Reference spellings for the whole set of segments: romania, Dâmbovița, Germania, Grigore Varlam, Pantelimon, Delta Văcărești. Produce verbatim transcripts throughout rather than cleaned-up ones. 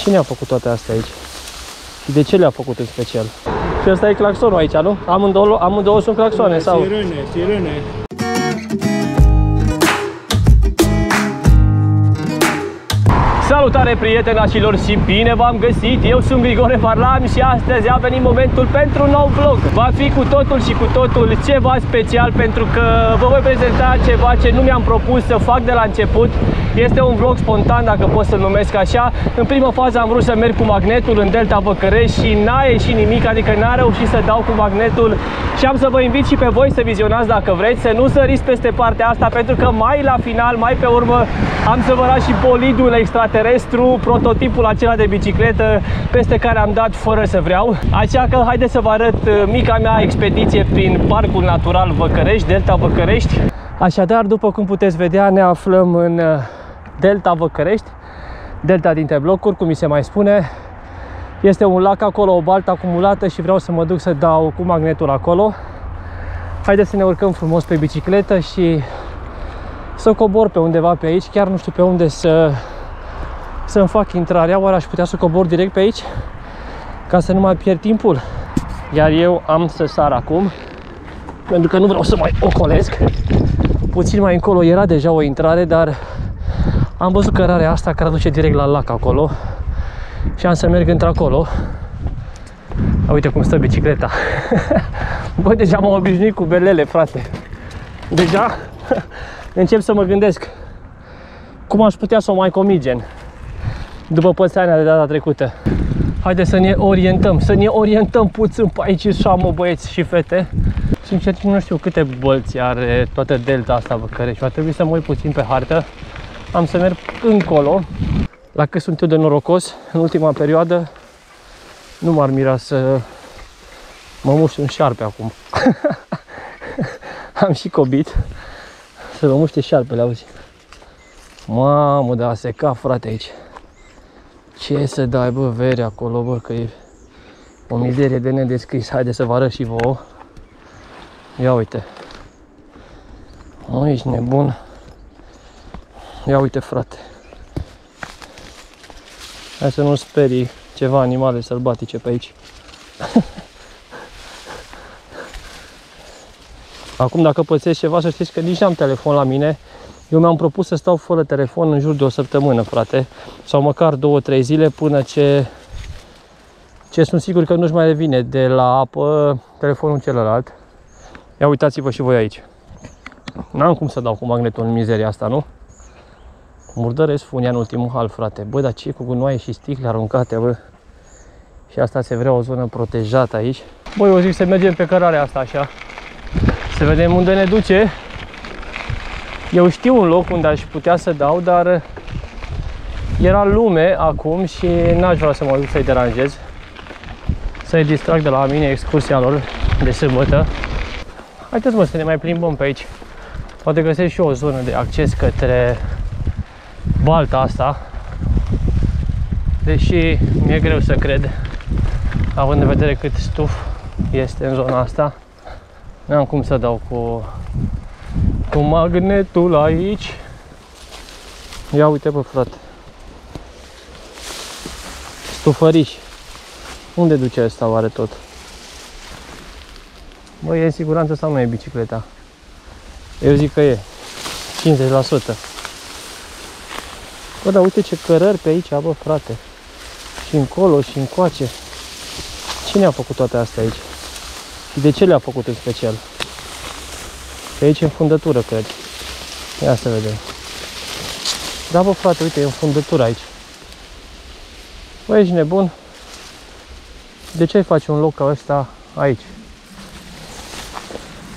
Cine a făcut toate astea aici? Și de ce le-a făcut în special? Și ăsta e claxonul aici, nu? Amândouă, amândouă sunt claxoane, sau? Sirene, sirene. Salutare, prietenașilor, și bine v-am găsit! Eu sunt Grigore Varlam și astăzi a venit momentul pentru un nou vlog. Va fi cu totul și cu totul ceva special, pentru că vă voi prezenta ceva ce nu mi-am propus să fac de la început. Este un vlog spontan, dacă pot să-l numesc așa. În prima fază am vrut să merg cu magnetul în Delta Văcărești și n-a ieșit nimic, adică n-a reușit să dau cu magnetul. Și am să vă invit și pe voi să vizionați dacă vreți, să nu săriți peste partea asta, pentru că mai la final, mai pe urmă, am să vă arăt și bolidul extraterestru, prototipul acela de bicicletă peste care am dat fără să vreau. Așa că haideți să vă arăt mica mea expediție prin Parcul Natural Văcărești, Delta Văcărești. Așadar, după cum puteți vedea, ne aflăm în Delta Văcărești, delta dintre blocuri, cum mi se mai spune. Este un lac acolo, o baltă acumulată și vreau să mă duc să dau cu magnetul acolo. Haideți să ne urcăm frumos pe bicicletă și să cobor pe undeva pe aici. Chiar nu știu pe unde să, să-mi fac intrarea. Oare aș putea să cobor direct pe aici? Ca să nu mai pierd timpul. Iar eu am să sar acum, pentru că nu vreau să mai ocolesc. Puțin mai încolo era deja o intrare, dar am văzut cărarea asta care duce direct la lac acolo și am să merg într-acolo. Uite cum stă bicicleta. Băi, deja m-am obișnuit cu belele, frate. Deja încep să mă gândesc cum aș putea să o mai comigen după pățania de data trecută. Haideți să ne orientăm, să ne orientăm puțin pe aici și amă, băieți și fete. Sincer, nu știu câte bălți are toată delta asta Văcărești. Va trebui să mă uit puțin pe hartă. Am să merg încolo. La cât sunt eu de norocos, în ultima perioadă nu m-ar mira să mă muște un șarpe acum. Am și cobit să mă muște șarpele, auzi. Mamă, dar a secat, frate, aici. Ce să dai, bă, vere acolo, bă, că e o mizerie de nedescris. Haide să vă arăt și vouă. Ia uite. Nu ești nebun. Ia uite, frate. Hai să nu sperii ceva animale sălbatice pe aici. Acum, dacă pățesc ceva, să știți că nici n-am telefon la mine. Eu mi-am propus să stau fără telefon în jur de o săptămână, frate. Sau măcar două-trei zile, până ce... ce sunt sigur că nu-și mai revine de la apă telefonul celălalt. Ia uitați-vă și voi aici. N-am cum să dau cu magnetul în mizeria asta, nu? Murdăresc funia în ultimul hal, frate. Bă, dar ce cu gunoaie și sticle aruncate, bă. Și asta se vrea o zonă protejată aici. Bă, eu zic să mergem pe cărarea asta așa. Să vedem unde ne duce. Eu știu un loc unde aș putea să dau, dar era lume acum și n-aș vrea să mă duc să-i deranjez. Să-i distrag de la mine excursia lor de sâmbătă. Haideți, mă, să ne mai plimbăm pe aici. Poate găsesc și eu o zonă de acces către balta asta, deși mi-e greu să cred, având în vedere cât stuf este în zona asta. N-am cum să dau cu, cu magnetul aici. Ia uite, bă, frate. Stufăriș. Unde duce asta oare tot? Bă, e în siguranță sau nu e bicicleta? Eu zic că e. cincizeci la sută. Bă, dar uite ce cărări pe aici, bă, frate. Și încolo, și încoace. Cine a făcut toate astea aici? Și de ce le-a făcut în special? Pe aici e înfundătură, cred. Ia să vedem. Da, bă, frate, uite, e înfundătură aici. Bă, ești nebun? De ce ai face un loc ca ăsta aici?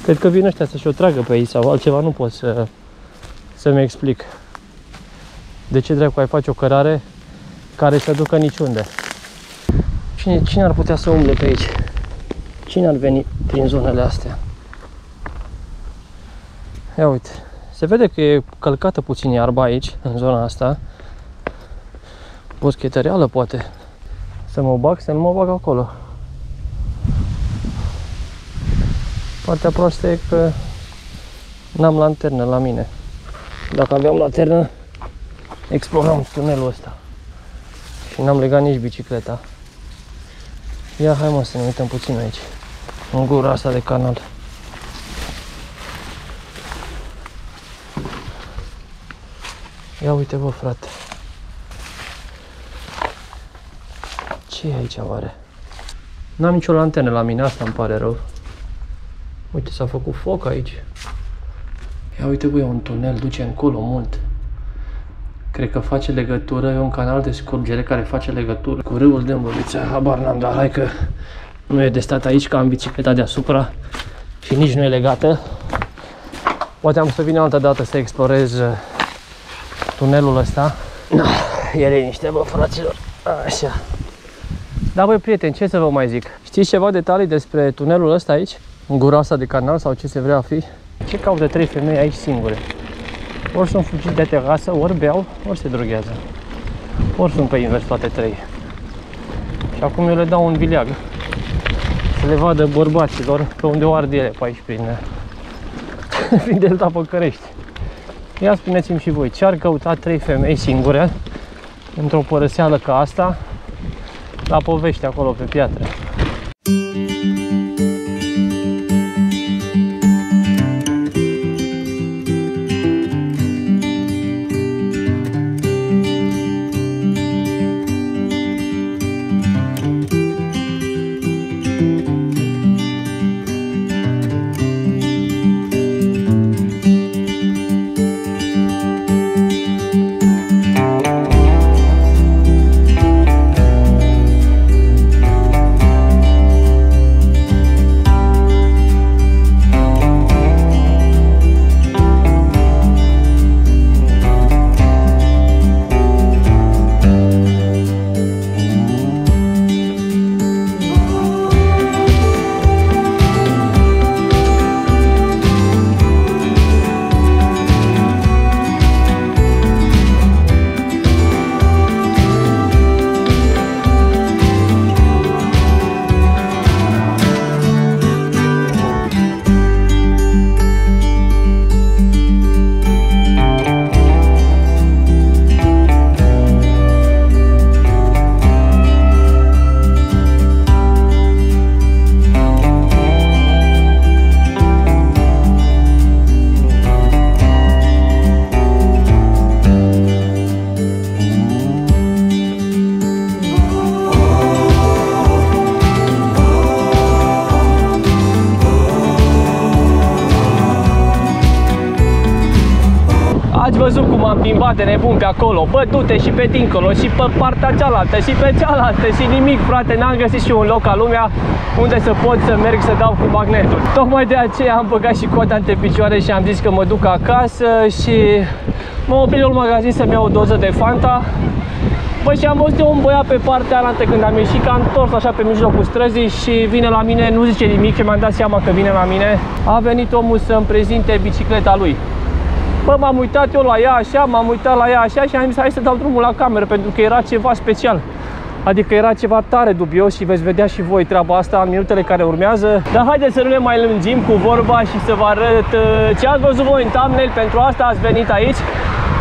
Cred că vin ăștia să-și o tragă pe aici sau altceva, nu pot să, să-mi explic. De ce dracu ai face o cărare care să ducă niciunde? Cine, cine ar putea să umble pe aici? Cine ar veni prin zonele astea? Ia uite, se vede că e călcată puțin iarba aici, în zona asta. Boschetăreală, poate. Să mă bag, să nu mă bag acolo. Partea proastă e că n-am lanternă la mine. Dacă aveam lanternă, explorăm tunelul ăsta Și n-am legat nici bicicleta. Ia, hai mă, să ne uităm puțin aici, în gura asta de canal. Ia uite, bă, frate. Ce e aici, oare? N-am nicio lantenă la mine, asta îmi pare rău. Uite, s-a făcut foc aici. Ia uite, bă, e un tunel, duce încolo mult. Cred că face legătură, e un canal de scurgere care face legătură cu râul Dâmbovița. Habar n-am, dar hai că nu e de stat aici, că am bicicleta deasupra și nici nu e legată. Poate am să vin altă dată să explorez tunelul ăsta. No, e liniște, bă, fraților. Așa. Da, băi, prieteni, ce să vă mai zic? Știți ceva detalii despre tunelul ăsta aici? În gura asta de canal sau ce se vrea a fi? Ce caută trei femei aici singure? Ori sunt fugiți de terasă, ori beau, ori se droghează. Ori sunt pe invers toate trei. Și acum eu le dau un bileag. Să le vadă bărbaților pe unde o ard ele, pe aici, prin, prin Delta Văcărești. Ia spuneți-mi și voi, ce ar căuta trei femei singure într-o părăseală ca asta, la povești acolo pe piatră? Văzut cum am plimbat de nebun pe acolo, bă, du-te și pe dincolo, și pe partea cealaltă, și pe cealaltă, și nimic, frate, n-am găsit și un loc ca lumea unde să pot să merg să dau cu magnetul. Tocmai de aceea am băgat și coada între picioare și am zis că mă duc acasă și mă oprim la un magazin să-mi iau o doză de Fanta. Bă, și am văzut un băiat pe partea alaltă când am ieșit, că am întors așa pe mijlocul străzii și vine la mine, nu zice nimic, și mi-am dat seama că vine la mine. A venit omul să-mi prezinte bicicleta lui. Bă, m-am uitat eu la ea așa, m-am uitat la ea așa și am zis hai să dau drumul la cameră, pentru că era ceva special. Adică era ceva tare dubios și veți vedea și voi treaba asta în minutele care urmează. Dar haideți să nu ne mai lungim cu vorba și să vă arăt ce ați văzut voi în thumbnail. Pentru asta ați venit aici.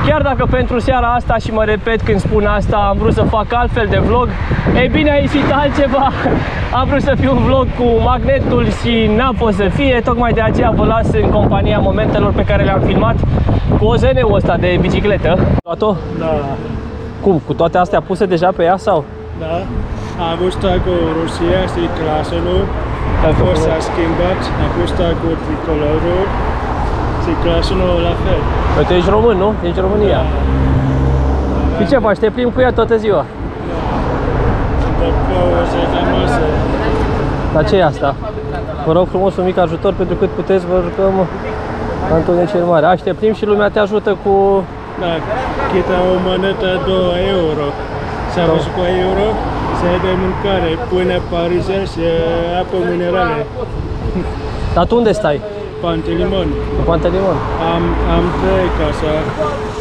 Chiar dacă pentru seara asta, și mă repet când spun asta, am vrut să fac altfel de vlog, ei bine, a ieșit altceva. Am vrut să fiu un vlog cu magnetul și n-a fost să fie. Tocmai de aceea vă las în compania momentelor pe care le-am filmat cu O Z N-ul ăsta de bicicletă. Luat-o? Da. Cum? Cu toate astea puse deja pe ea sau? Da. Am văzut cu Rusia și claselor. Acum s-a schimbat. Am văzut cu tricolorul. Și claselor la fel. Păi tu ești român, nu? Ești în România. Da. Da. Și ce faci? Te plimbi cu ea toată ziua? Da. Sunt acolo. Dar ce e asta? Vă rog frumos un mic ajutor, pentru cât puteți, vă rugăm. Antone cel Mare. Așteptim și lumea te ajută cu... Da, chita o mănătă două euro. S-a văzut cu euro, se ia de mâncare, pune parizer și apă minerale. Dar tu unde stai? Pantelimon. Cu Pantelimon? Am, am trei case.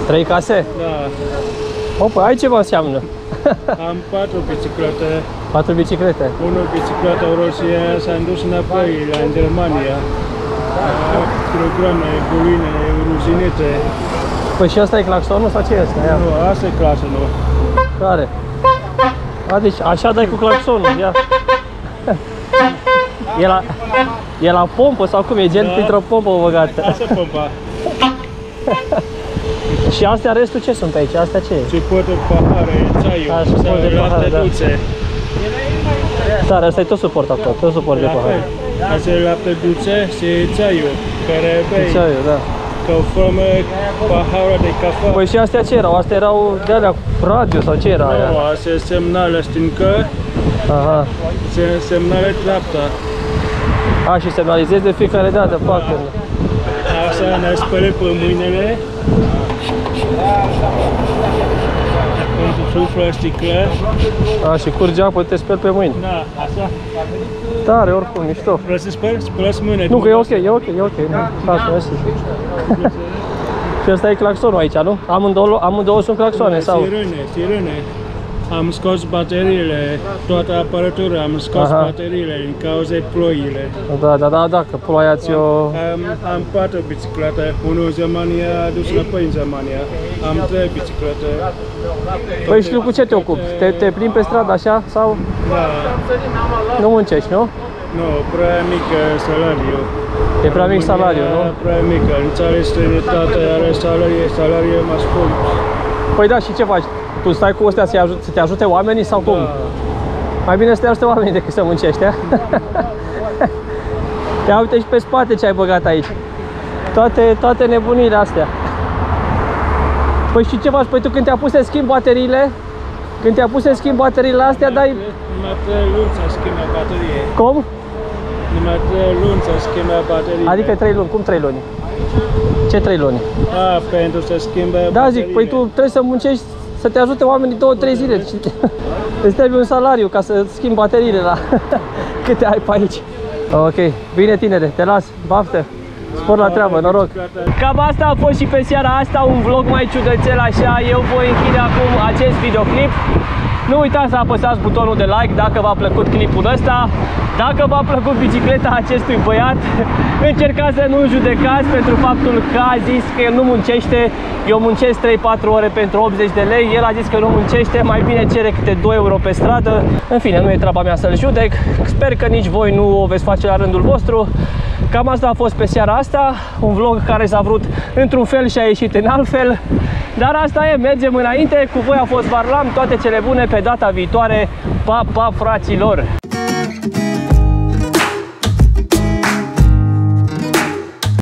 Trei case? Da. Opa, ai ceva înseamnă. Am patru biciclete. Patru biciclete? Unul bicicletă roșie s-a dus înapoi la în Germania. Kilograme, buline, ruginite. Păi și asta e claxonul sau ce este? Nu, asta e claxonul. Care? A, deci așa dai cu claxonul, ia. E la, e la pompă sau cum? E gen da. Printr-o pompă băgată. Așa pompa. Și astea, restul ce sunt aici? Astea ce e? Cipotul, paharul, ceaiul. Așa, suport de pahar, da. Dar asta e tot suport acolo, tot suport de pahar. Asta e lapte dulce și ceaiul, care bei. Ceaiul, da. Că formă paharul de cafea. Păi și astea ce erau? Astea erau de alea radio sau ce era aia? Nu, astea semnale stâncă. Aha. Se semnale dreapta. A, și semnalizezi de fiecare dată, parcă. Asta ne spălăm pe mâinile. Suflă sticlă. A, și curge apă, te speli pe mâini. Da, asta. Tare, oricum, mișto. Vreau să speli? Spălați mâine. Nu, că e ok, e ok, e ok. Și asta e claxonul aici, nu? Amândouă, amândouă sunt claxoane, sau? Sirene, sirene. Am scos bateriile, toată aparatura, am scos Aha. bateriile din cauza ploile. Da, da, da, da, că ploaia ți-o... Am, am patru biciclete, unul în Germania, dus înapoi în Germania. Am trei biciclete. Păi știu cu ce te ocupi? Te, te plimbi pe stradă așa sau? Da. Nu muncești, nu? Nu, prea mic salariu. E prea mic salariu, nu? Prea mic, în țară străinătate are salariu, salariu mai scump. Păi da, și ce faci? Tu stai cu astea să te ajute oamenii sau cum? Da. Mai bine să te ajute oamenii decât să muncești, ia? Ia uite și pe spate ce ai băgat aici. Toate, toate nebunile astea. Păi și ce faci? Păi tu când te-a pus să schimbi bateriile, când te-a pus să schimbi bateriile astea, numai dai... Numai trei luni să schimbi baterie. Cum? Numai trei luni să schimbi baterie. Adică trei luni, cum trei luni? Ce trei luni? A, pentru să schimbi bateriile. Da, zic, păi tu trebuie să muncești. Să te ajute oamenii două trei zile. Îți trebuie un salariu ca să schimbi bateriile la câte ai pe aici. Ok, bine tinere, te las, baftă, spor la treabă, noroc. Cam asta a fost și pe seara asta, un vlog mai ciudățel așa. Eu voi închide acum acest videoclip. Nu uitați să apăsați butonul de like dacă v-a plăcut clipul ăsta. Dacă v-a plăcut bicicleta acestui băiat, încercați să nu-l judecați pentru faptul că a zis că el nu muncește. Eu muncesc trei patru ore pentru optzeci de lei, el a zis că nu muncește, mai bine cere câte doi euro pe stradă. În fine, nu e treaba mea să-l judec. Sper că nici voi nu o veți face la rândul vostru. Cam asta a fost pe seara asta, un vlog care s-a vrut într-un fel și a ieșit în altfel. Dar asta e, mergem înainte, cu voi a fost Varlam, toate cele bune, pe data viitoare, pa, pa, fraților!